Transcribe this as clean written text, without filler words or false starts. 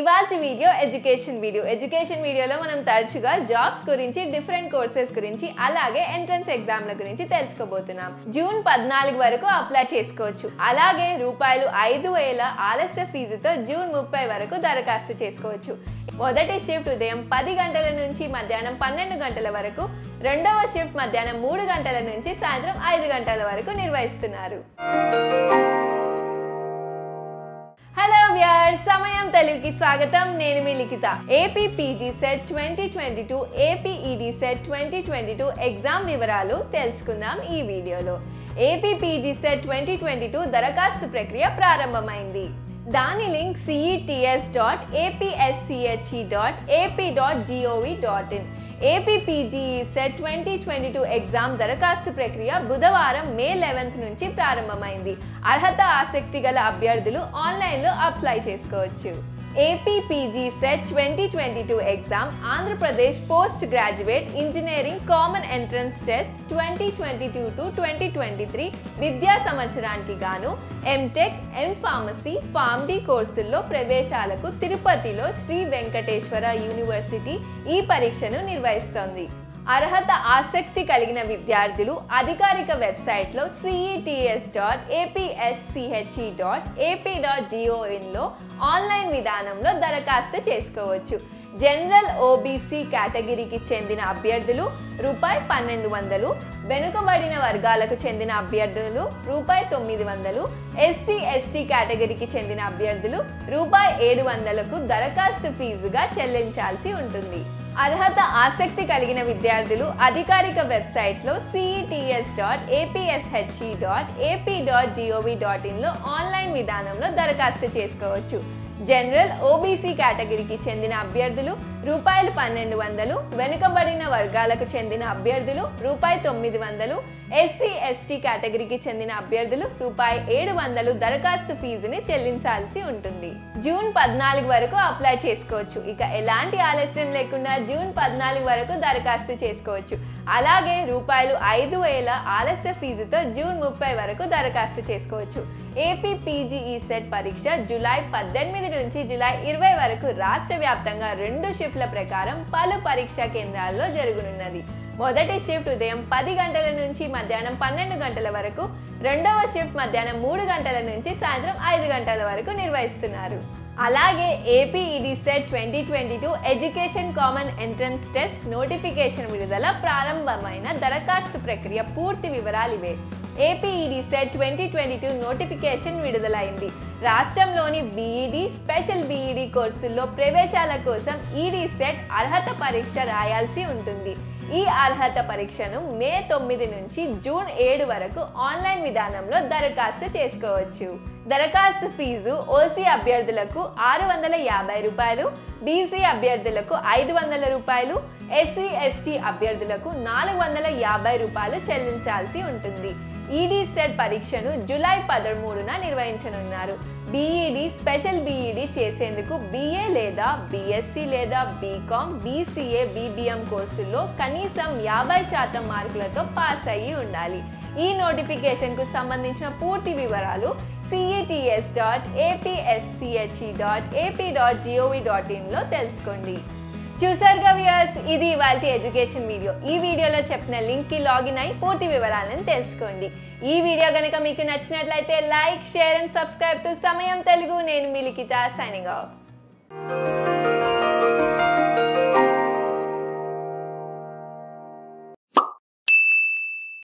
इवाल्टी video education video लो मनम तरचुगा जॉब्स गुरिंची डिफरेंट कोर्सेस गुरिंची अलागे एंट्रेंस एग्जाम ला गुरिंची तेलुसुकोबोतुन्नाम। जून 14 वरकु अप्लाई चेसुकोवच्चु। अलागे రూపాయలు 5000 ఆలస్య ఫీజుతో జూన్ 30 వరకు దరఖాస్తు చేసుకోవచ్చు। మొదటి షిఫ్ట్ ఉదయం 10 గంటల నుంచి మధ్యాహ్నం 12 గంటల వరకు, రెండవ షిఫ్ట్ మధ్యాహ్నం 3 గంటల నుంచి సాయంత్రం 5 గంటల వరకు నిర్వహిస్తున్నారు। సమయం తెలుగుకి స్వాగతం। నేను మీ Likhitha. AP PGECET 2022 AP EDCET 2022 exam వివరాలు తెలుసుకుందాం ఈ వీడియోలో। AP PGECET 2022 దరఖాస్తు ప్రక్రియ ప్రారంభమైంది। దాని link cets.apsche.ap.gov.in। AP PGECET 2022 exam दरखास्त प्रक्रिया बुधवार मे 11 नुंची प्रारंभमैंदी। अर्हता आसक्ति गल अभ्यर्थुलु ऑनलाइन लो अप्लाई चेसुकोवच्चु। AP PGECET 2022 एग्जाम Andhra Pradesh post graduate engineering common entrance test 2022 to 2023 विद्या संवत्सरानिकी गानु MTECH M फार्मसी फार्मडी కోర్సుల్లో ప్రవేశాలకు తిరుపతిలో శ్రీ వెంకటేశ్వర యూనివర్సిటీ ఈ పరీక్షను నిర్వహిస్తుంది। అర్హత ఆసక్తి కలిగిన విద్యార్థులు అధికారిక వెబ్‌సైట్ లో cets.apsche.ap.gov.in లో ఆన్లైన్ విధానంలో దరఖాస్తు చేసుకోవచ్చు। జనరల్ ఓబీసీ కేటగిరీకి చెందిన అభ్యర్థులు ₹1200, వెనుకబడిన వర్గాలకు చెందిన అభ్యర్థులు ₹900, ఎస్సీ ఎస్టీ కేటగిరీకి చెందిన అభ్యర్థులు ₹700కు దరఖాస్తు ఫీజుగా చెల్లించాల్సి ఉంటుంది। అర్హత ఆసక్తి కలిగిన విద్యార్థులు అధికారిక వెబ్‌సైట్ లో cets.apshe.ap.gov.in లో ఆన్లైన్ విధానంలో దరఖాస్తు చేసుకోవచ్చు। జనరల్ ఓబీసీ కేటగిరీకి చెందిన అభ్యర్థులు ₹1200, వెనుకబడిన వర్గాలకు చెందిన అభ్యర్థులు ₹900, ఎస్సీ ఎస్టీ కేటగిరీకి చెందిన అభ్యర్థులు ₹700 దరఖాస్తు ఫీజుని చెల్లించాల్సి ఉంటుంది। జూన్ 14 వరకు అప్లై చేసుకోవచ్చు। ఇక ఎలాంటి ఆలస్యం లేకుండా జూన్ 14 వరకు దరఖాస్తు చేసుకోవచ్చు। అలాగే ₹5000 ఆలస్య ఫీజుతో జూన్ 30 వరకు దరఖాస్తు చేసుకోవచ్చు। AP PGECET పరీక్ష జూలై 18 నుంచి జూలై 20 వరకు రాష్ట్ర వ్యాప్తంగా 2 షిఫ్ట్ల ప్రకారం పలు పరీక్షా కేంద్రాల్లో జరుగునున్నది। మొదటి షిఫ్ట్ ఉదయం 10 గంటల నుంచి మధ్యాహ్నం 12 గంటల వరకు, రెండవ షిఫ్ట్ మధ్యాహ్నం 3 గంటల నుంచి సాయంత్రం 5 గంటల వరకు నిర్వహిస్తున్నారు। అలాగే AP EDCET 2022 education common entrance test notification విడుదల ప్రారంభమైన దరఖాస్తు ప్రక్రియ పూర్తి వివరాలు ఇవే। AP EDCET 2022 నోటిఫికేషన్ విడుదలైంది। రాష్ట్రంలోని BED స్పెషల్ BED కోర్సుల్లో ప్రవేశాల కోసం EDCET అర్హత పరీక్ష రాయాల్సి ఉంటుంది। ఈ అర్హత పరీక్షను మే 9 నుంచి జూన్ 7 వరకు ఆన్లైన్ విధానంలో దరఖాస్తు చేసుకోవచ్చు। దరఖాస్తు ఫీజు ఓసీ అభ్యర్థులకు ₹650, బీసీ అభ్యర్థులకు ₹500, ఎస్సీ ఎస్టీ అభ్యర్థులకు ₹450 చెల్లించాల్సి ఉంటుంది। EDCET పరీక్షను జూలై 13న నిర్వహించనున్నారు। BED స్పెషల్ BED చేసేందుకు BA లేదా BSc లేదా BCom BCA BBM కోర్సుల్లో కనీసం 50% మార్కులతో పాస్ అయ్యి ఉండాలి। ఈ నోటిఫికేషన్కు సంబంధించిన పూర్తి వివరాలు cets.apsche.ap.gov.in లో తెలుసుకోండి। చూసారుగా వ్యూయర్స్, ఇది ఇవాల్టి ఎడ్యుకేషన్ వీడియో। ఈ వీడియోలో చెప్పిన లింక్కి లాగిన్ అయి పూర్తి వివరాలను తెలుసుకోండి। ఈ వీడియో గనుక మీకు నచ్చినట్లయితే like, share and subscribe to Samayam Telugu. నేను మీ లిఖిత, సైనింగ్ ఆఫ్।